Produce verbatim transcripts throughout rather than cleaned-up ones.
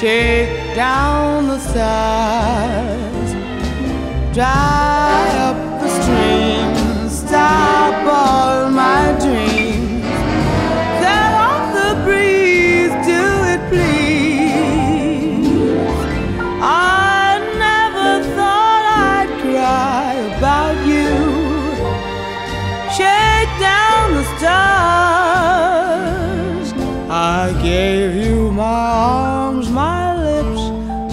shake down the sighs, dry up the streams, stop all my dreams. Let off the breeze, do it please. I never thought I'd cry about you. Shake down the stars. I gave you my arms, my lips,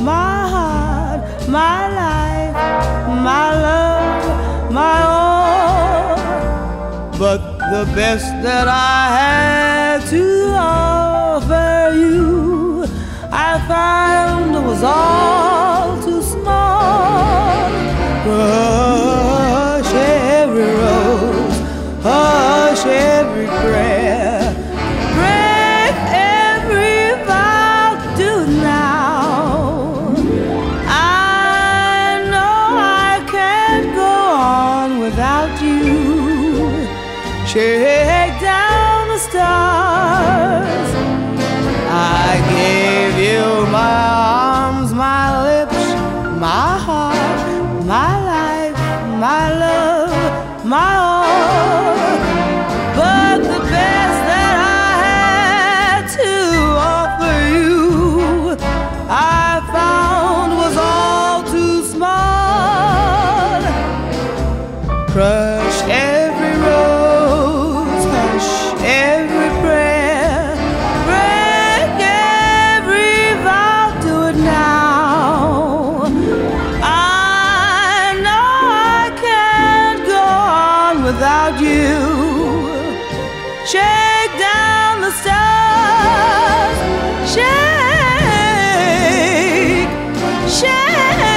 my heart, my life, my love, my all. But the best that I had to offer you, I found it was all too small. Hush every rose, hush every prayer. Shake down the stars. I gave you my arms, my lips, my heart, my life, my love, my all. But the best that I had to offer you, I found was all too small. Crush every without you, shake down the stars, shake, shake.